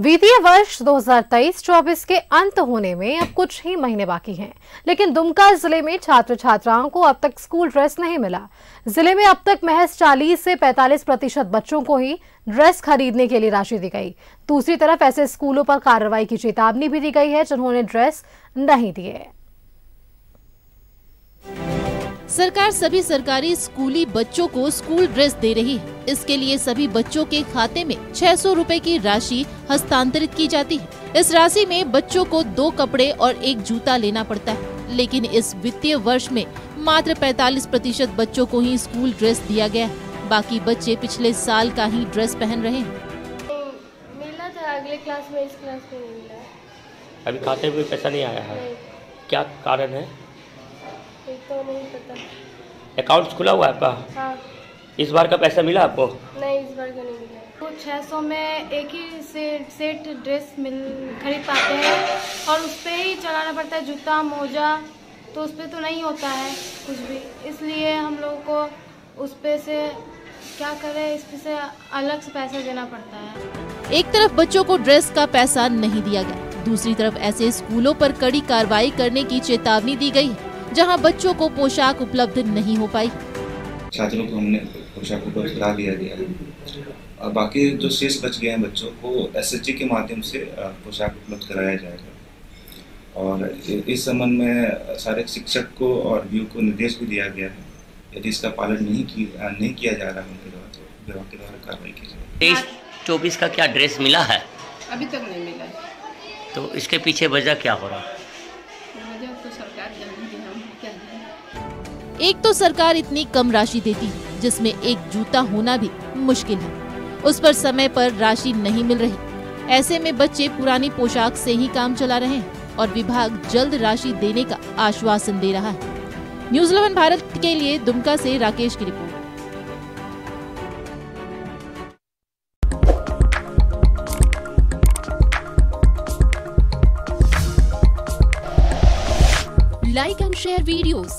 वित्तीय वर्ष 2023-24 के अंत होने में अब कुछ ही महीने बाकी हैं, लेकिन दुमका जिले में छात्र छात्राओं को अब तक स्कूल ड्रेस नहीं मिला। जिले में अब तक महज 40 से 45% बच्चों को ही ड्रेस खरीदने के लिए राशि दी गई। दूसरी तरफ ऐसे स्कूलों पर कार्रवाई की चेतावनी भी दी गई है जिन्होंने ड्रेस नहीं दिए। सरकार सभी सरकारी स्कूली बच्चों को स्कूल ड्रेस दे रही है। इसके लिए सभी बच्चों के खाते में 600 रुपए की राशि हस्तांतरित की जाती है। इस राशि में बच्चों को 2 कपड़े और 1 जूता लेना पड़ता है, लेकिन इस वित्तीय वर्ष में मात्र 45% बच्चों को ही स्कूल ड्रेस दिया गया है। बाकी बच्चे पिछले साल का ही ड्रेस पहन रहे हैं। मिला था अगले क्लास में, इस क्लास में नहीं मिला। अभी खाते में पैसा नहीं आया है, क्या कारण है? तो नहीं पता। अकाउंट खुला हुआ है आपका? हाँ। इस बार का पैसा मिला आपको? नहीं, इस बार का नहीं मिला। तो 600 में एक ही सेट ड्रेस खरीद पाते हैं और उस पर ही चलाना पड़ता है जूता मोजा, तो उस पर तो नहीं होता है कुछ भी। इसलिए हम लोगों को उस पे से क्या करें, इस पे से अलग से पैसा देना पड़ता है। एक तरफ बच्चों को ड्रेस का पैसा नहीं दिया गया, दूसरी तरफ ऐसे स्कूलों पर कड़ी कार्रवाई करने की चेतावनी दी गयी, जहां बच्चों को पोशाक उपलब्ध नहीं हो पाई। छात्रों को हमने पोशाक उपलब्ध करा दिया गया है और बाकी जो शेष बच गए हैं बच्चों को SHG के माध्यम से पोशाक उपलब्ध कराया जाएगा। और इस संबंध में सारे शिक्षक को और व्यू को निर्देश भी दिया गया है, यदि इसका पालन नहीं किया जा रहा है उनके द्वारा तो विभाग के द्वारा कार्रवाई की जाए। 23-24 का क्या ड्रेस मिला है? अभी तक नहीं मिला। तो इसके पीछे वजह क्या हो रहा है? एक तो सरकार इतनी कम राशि देती है जिसमें एक जूता होना भी मुश्किल है, उस पर समय पर राशि नहीं मिल रही। ऐसे में बच्चे पुरानी पोशाक से ही काम चला रहे हैं और विभाग जल्द राशि देने का आश्वासन दे रहा है। न्यूज 11 भारत के लिए दुमका से राकेश की report. Like and share videos,